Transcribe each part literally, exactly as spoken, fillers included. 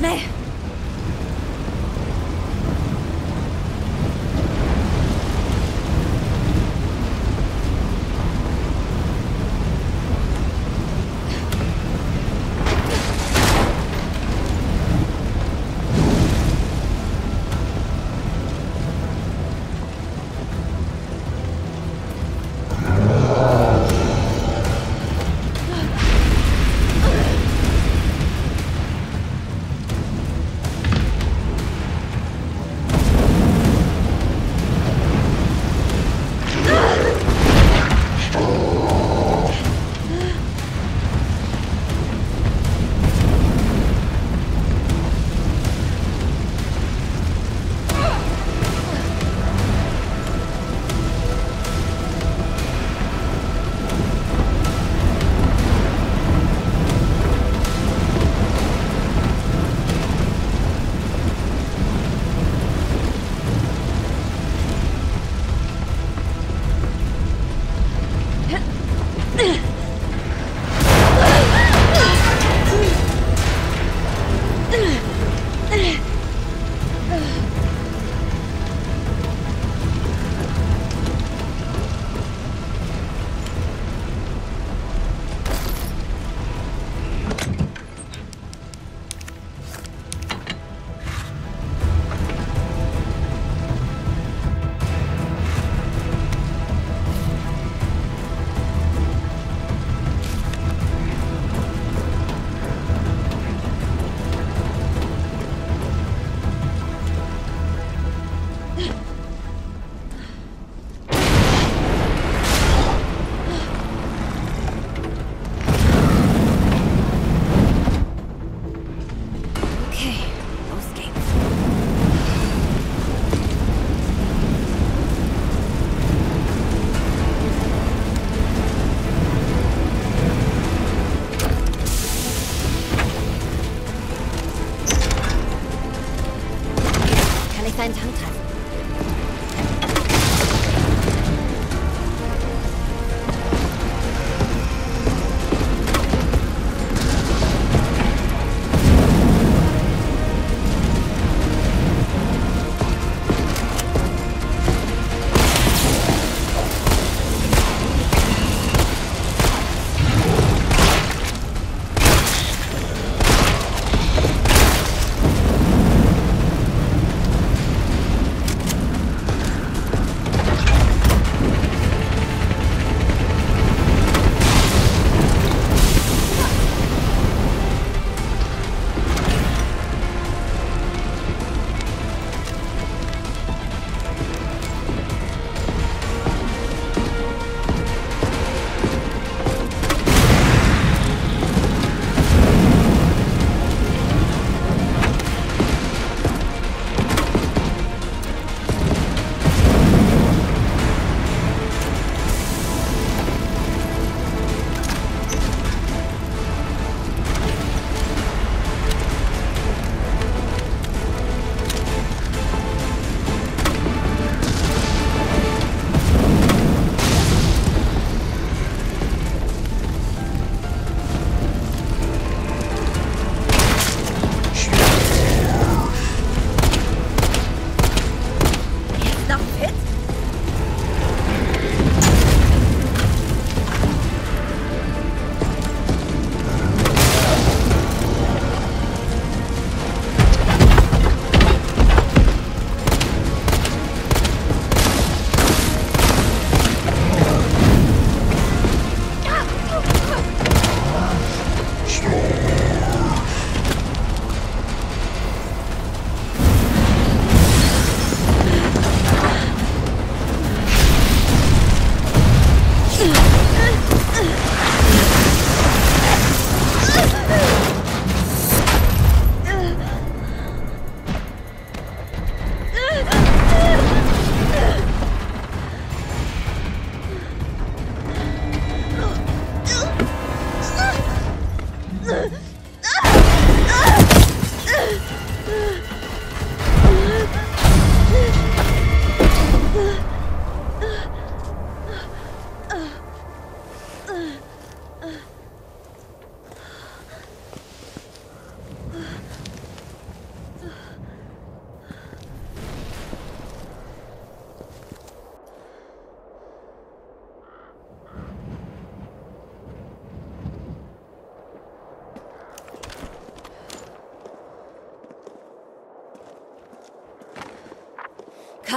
Schnell!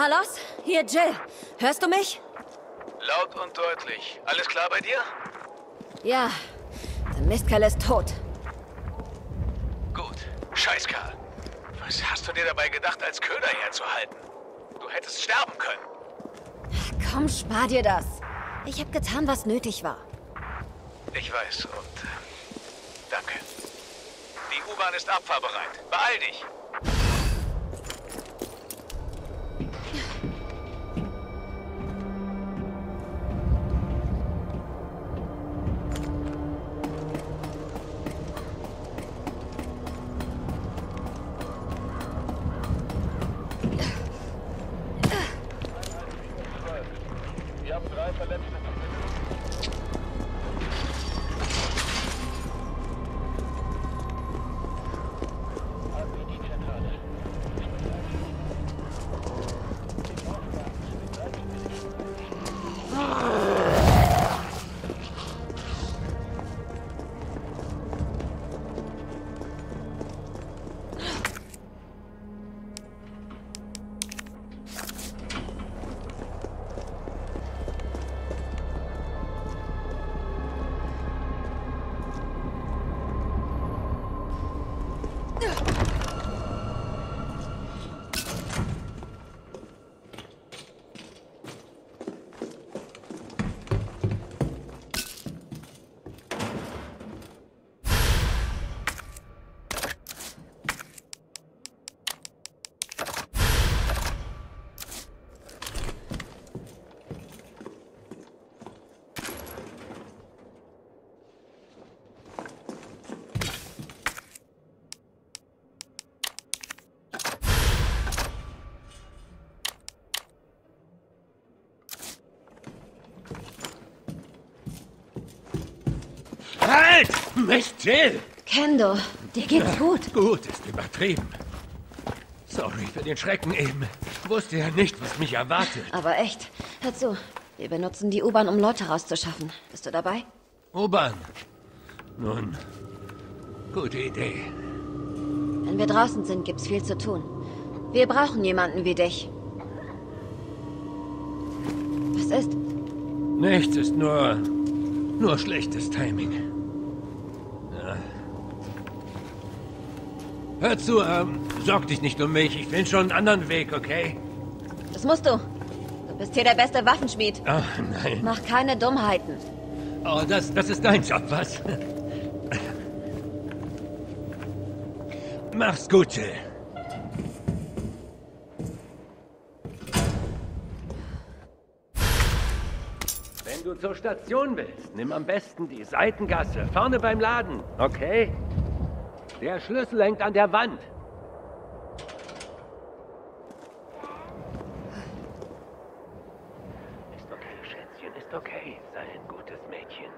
Carlos, hier Jill. Hörst du mich? Laut und deutlich. Alles klar bei dir? Ja. Der Mistkerl ist tot. Gut. Scheiß Karl. Was hast du dir dabei gedacht, als Köder herzuhalten? Du hättest sterben können. Komm, spar dir das. Ich habe getan, was nötig war. Ich weiß und... Äh, danke. Die U-Bahn ist abfahrbereit. Beeil dich! Halt! Nicht Jill! Kendo, dir geht's gut. Gut ist übertrieben. Sorry für den Schrecken eben. Wusste ja nicht, was mich erwartet. Aber echt, hör zu. Wir benutzen die U-Bahn, um Leute rauszuschaffen. Bist du dabei? U-Bahn? Nun, gute Idee. Wenn wir draußen sind, gibt's viel zu tun. Wir brauchen jemanden wie dich. Was ist? Nichts, ist nur... nur schlechtes Timing. Hör zu, ähm, sorg dich nicht um mich. Ich will schon einen anderen Weg, okay? Das musst du. Du bist hier der beste Waffenschmied. Ach, nein. Mach keine Dummheiten. Oh, das, das ist dein Job, was? Mach's gut, Jill. Wenn du zur Station willst, nimm am besten die Seitengasse, vorne beim Laden, okay? Der Schlüssel hängt an der Wand. Ist okay, Schätzchen, ist okay. Sei ein gutes Mädchen.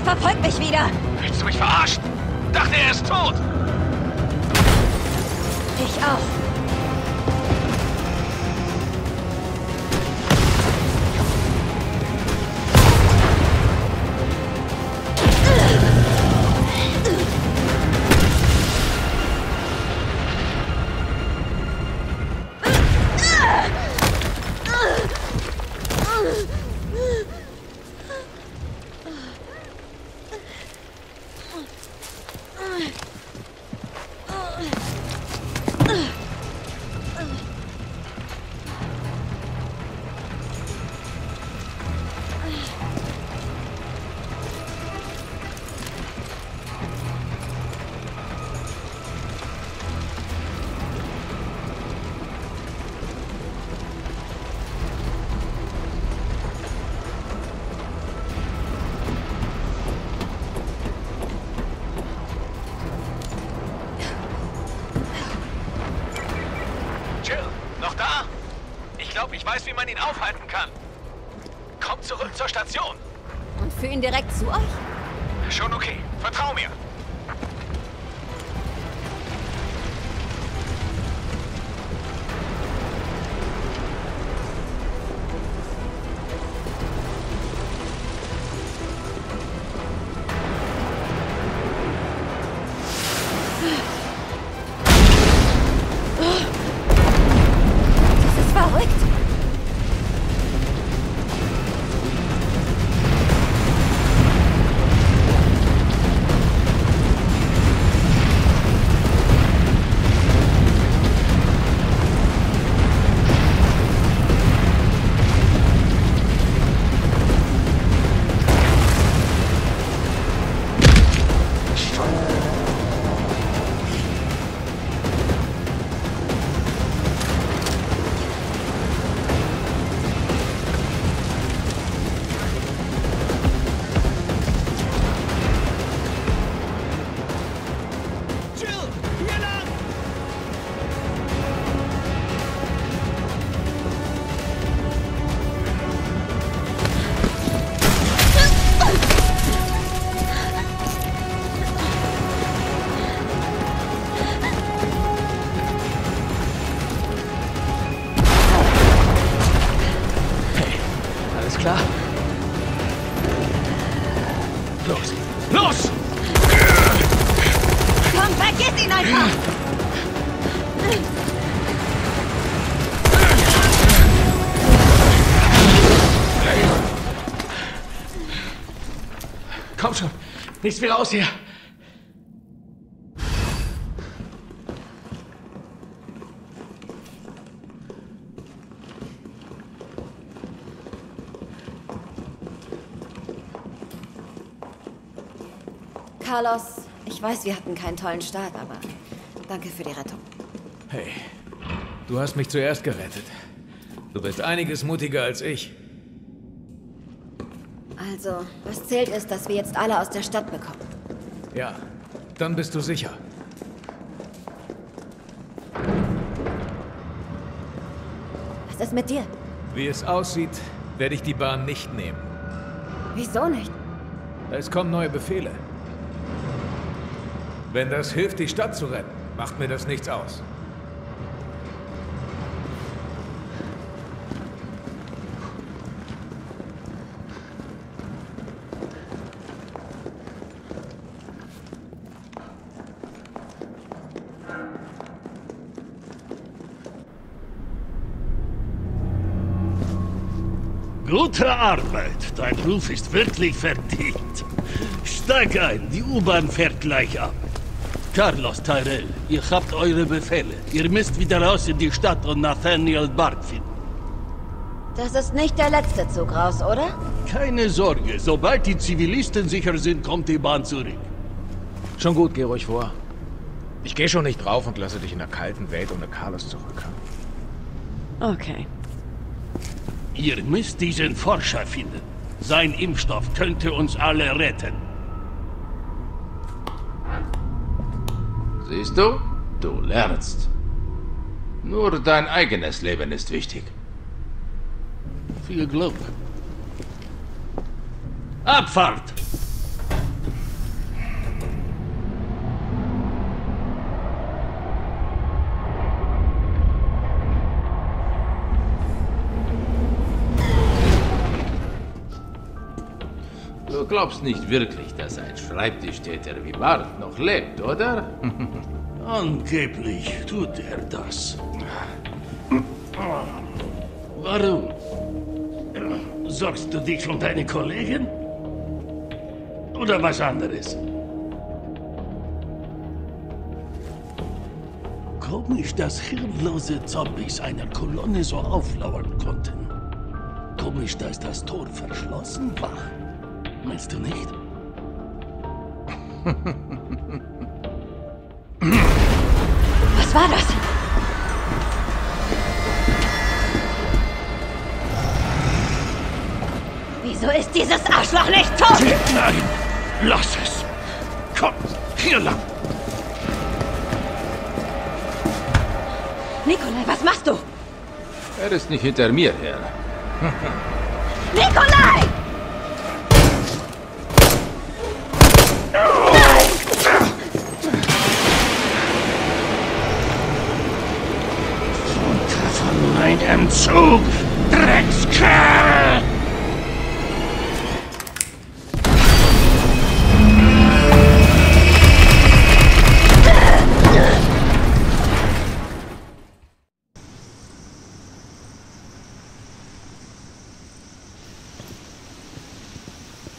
Monster verfolgt mich wieder! Willst du mich verarschen? Dachte, er ist tot! Ich auch. Wie man ihn aufhalten kann. Kommt zurück zur Station. Und führ ihn direkt zu euch? Schon okay. Vertrau mir. Nichts mehr raus hier. Carlos, ich weiß, wir hatten keinen tollen Start, aber danke für die Rettung. Hey, du hast mich zuerst gerettet. Du bist einiges mutiger als ich. Also, was zählt ist, dass wir jetzt alle aus der Stadt bekommen. Ja, dann bist du sicher. Was ist mit dir? Wie es aussieht, werde ich die Bahn nicht nehmen. Wieso nicht? Es kommen neue Befehle. Wenn das hilft, die Stadt zu retten, macht mir das nichts aus. Gute Arbeit. Dein Ruf ist wirklich verdient. Steig ein, die U-Bahn fährt gleich ab. Carlos, Tyrell, ihr habt eure Befehle. Ihr müsst wieder raus in die Stadt und Nathaniel Bard finden. Das ist nicht der letzte Zug raus, oder? Keine Sorge, sobald die Zivilisten sicher sind, kommt die Bahn zurück. Schon gut, geh ruhig vor. Ich gehe schon nicht drauf und lasse dich in der kalten Welt ohne Carlos zurück. Okay. Ihr müsst diesen Forscher finden. Sein Impfstoff könnte uns alle retten. Siehst du? Du lernst. Nur dein eigenes Leben ist wichtig. Viel Glück. Abfahrt! glaubst nicht wirklich, dass ein Schreibtischtäter wie Bard noch lebt, oder? Angeblich tut er das. Warum? Sorgst du dich um deine Kollegen? Oder was anderes? Komisch, dass hirnlose Zombies einer Kolonne so auflauern konnten. Komisch, dass das Tor verschlossen war. Meinst du nicht? Was war das? Wieso ist dieses Arschloch nicht tot? Nein, lass es. Komm, hier lang. Nikolai, was machst du? Er ist nicht hinter mir her. Nikolai! Runter von meinem Zug, Dreckskerl!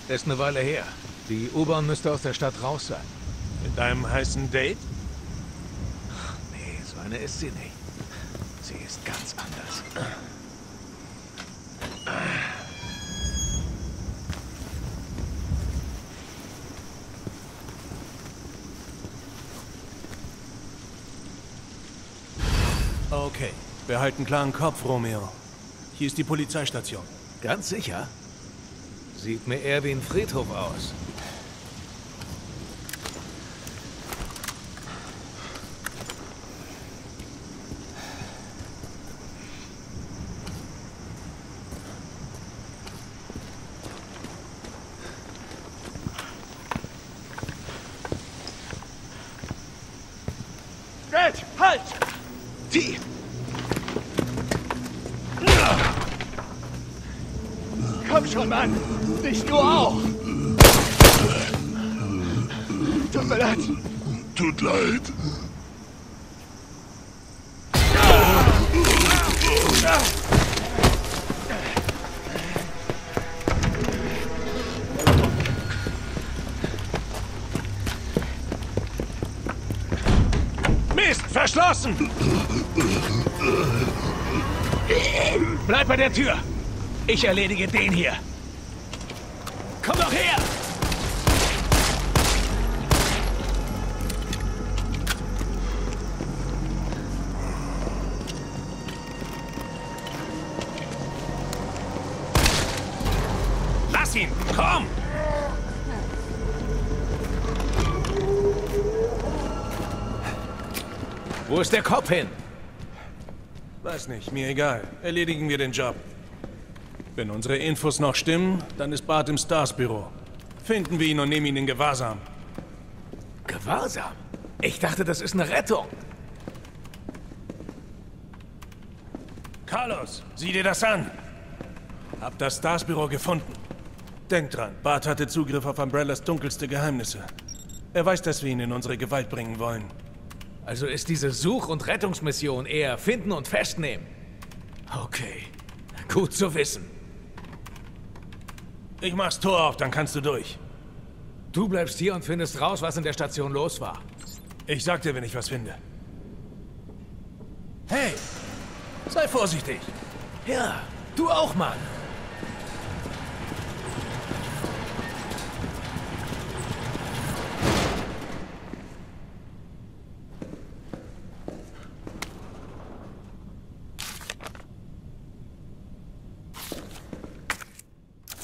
Das ist eine Weile her. Die U-Bahn müsste aus der Stadt raus sein. Mit einem heißen Date? Ach, nee, so eine ist sie nicht. Sie ist ganz anders. Okay, wir halten klaren Kopf, Romeo. Hier ist die Polizeistation. Ganz sicher? Sieht mir eher wie ein Friedhof aus. Red, halt! Die! Komm schon, Mann! Nicht du auch! Tut mir leid! Tut leid! Mist! Verschlossen! Bleib bei der Tür! Ich erledige den hier! Komm doch her! Lass ihn! Komm! Wo ist der Kopf hin? Weiß nicht, mir egal. Erledigen wir den Job. Wenn unsere Infos noch stimmen, dann ist Bart im Stars-Büro. Finden wir ihn und nehmen ihn in Gewahrsam. Gewahrsam? Ich dachte, das ist eine Rettung. Carlos, sieh dir das an. Hab das Stars-Büro gefunden. Denk dran, Bart hatte Zugriff auf Umbrellas dunkelste Geheimnisse. Er weiß, dass wir ihn in unsere Gewalt bringen wollen. Also ist diese Such- und Rettungsmission eher finden und festnehmen. Okay, gut zu wissen. Ich mach's Tor auf, dann kannst du durch. Du bleibst hier und findest raus, was in der Station los war. Ich sag dir, wenn ich was finde. Hey, sei vorsichtig. Ja, du auch, Mann.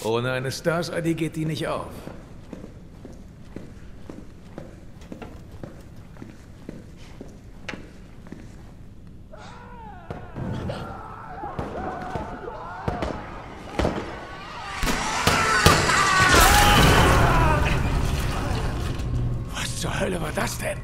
Ohne eine Stars-I D geht die nicht auf. Was zur Hölle war das denn?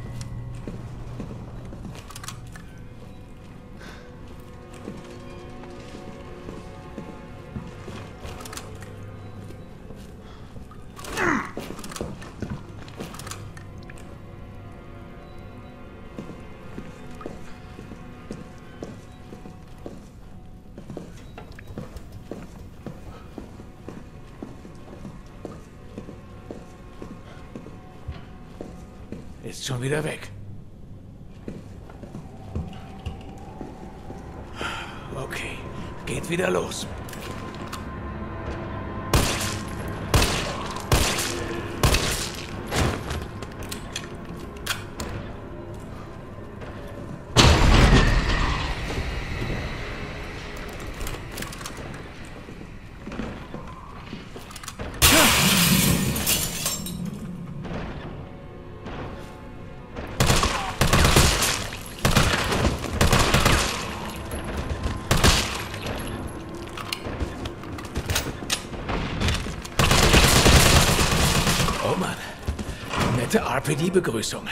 ist schon wieder weg. Okay, geht wieder los. R P D-Begrüßung.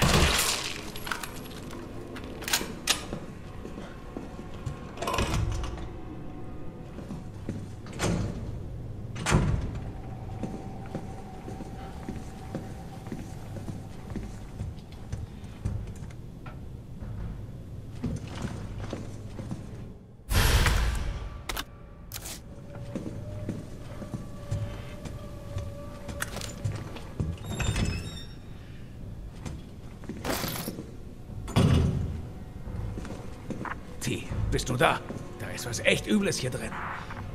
Bist du da? Da ist was echt Übles hier drin.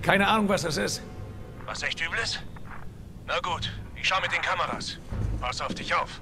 Keine Ahnung, was das ist. Was echt Übles? Na gut, ich schau mit den Kameras. Pass auf dich auf.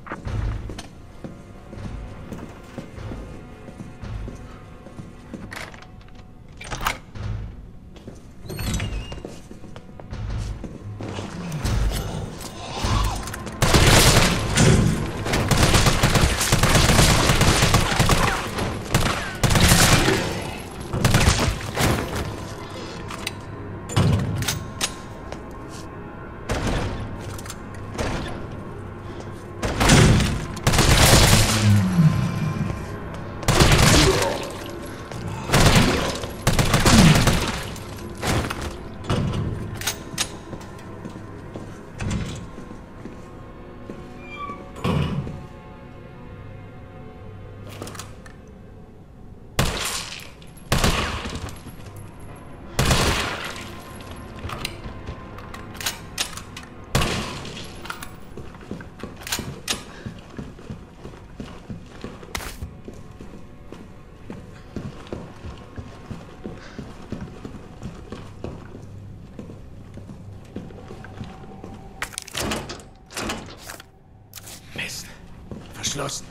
Verschlossen.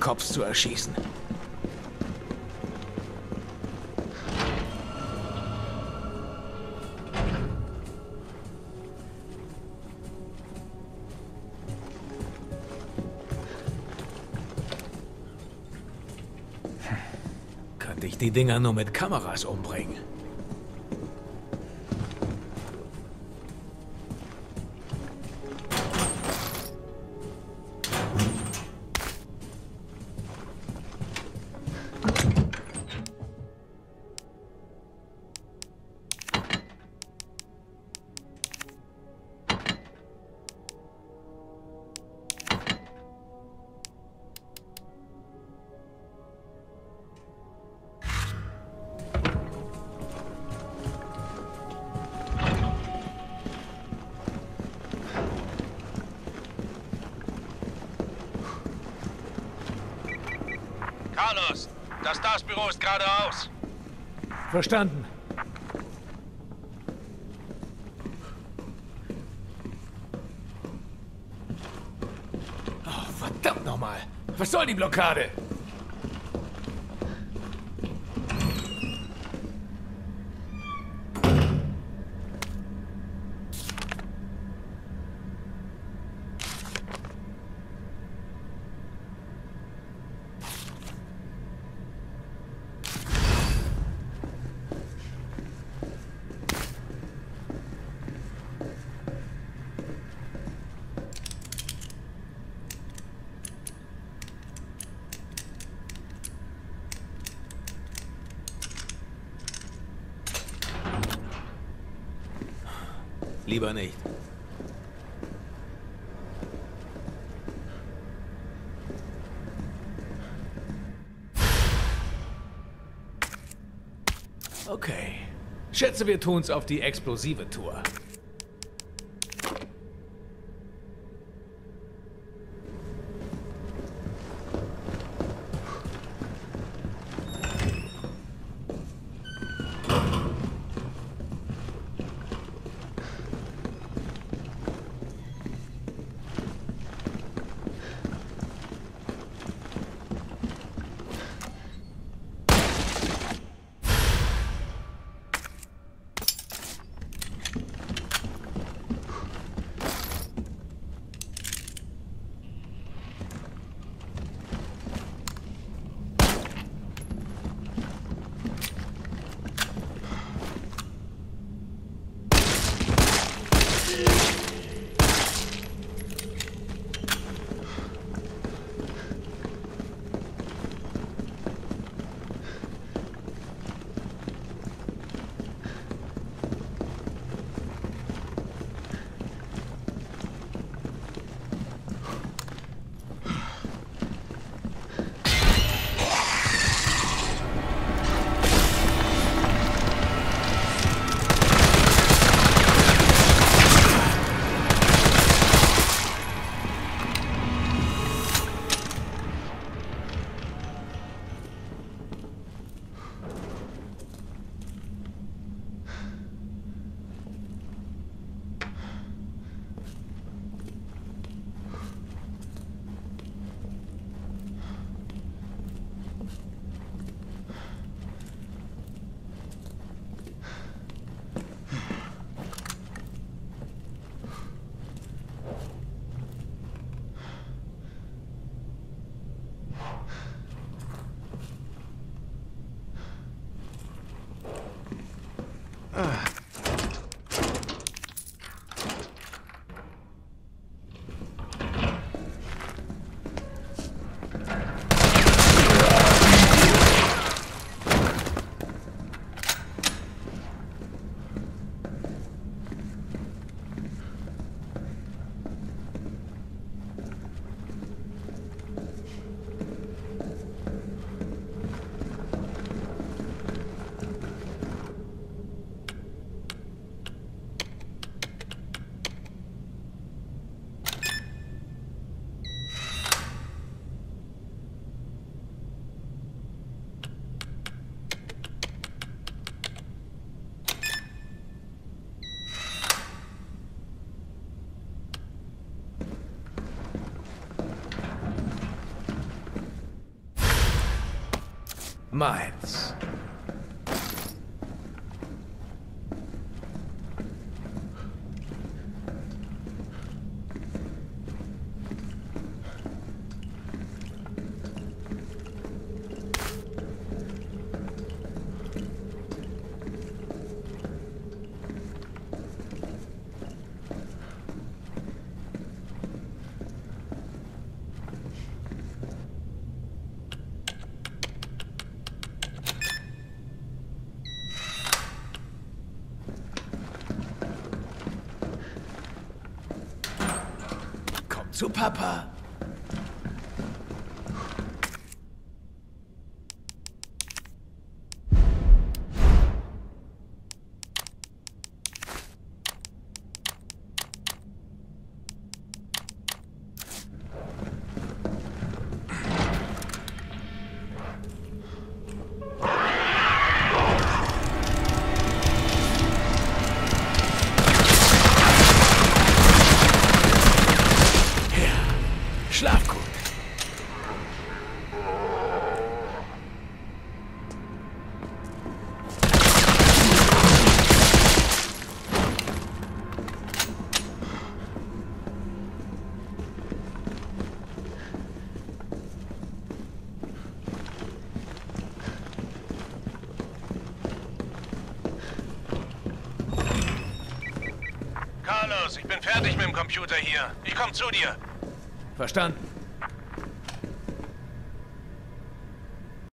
Kopf zu erschießen. Hm. Könnte ich die Dinger nur mit Kameras umbringen? Carlos, Das Stars-Büro ist geradeaus. Verstanden. Oh, verdammt nochmal. Was soll die Blockade? Lieber nicht. Okay. Schätze, wir tun's auf die explosive Tour. Meins. Zu Papa. Carlos, ich bin fertig mit dem Computer hier. Ich komm zu dir. Verstanden.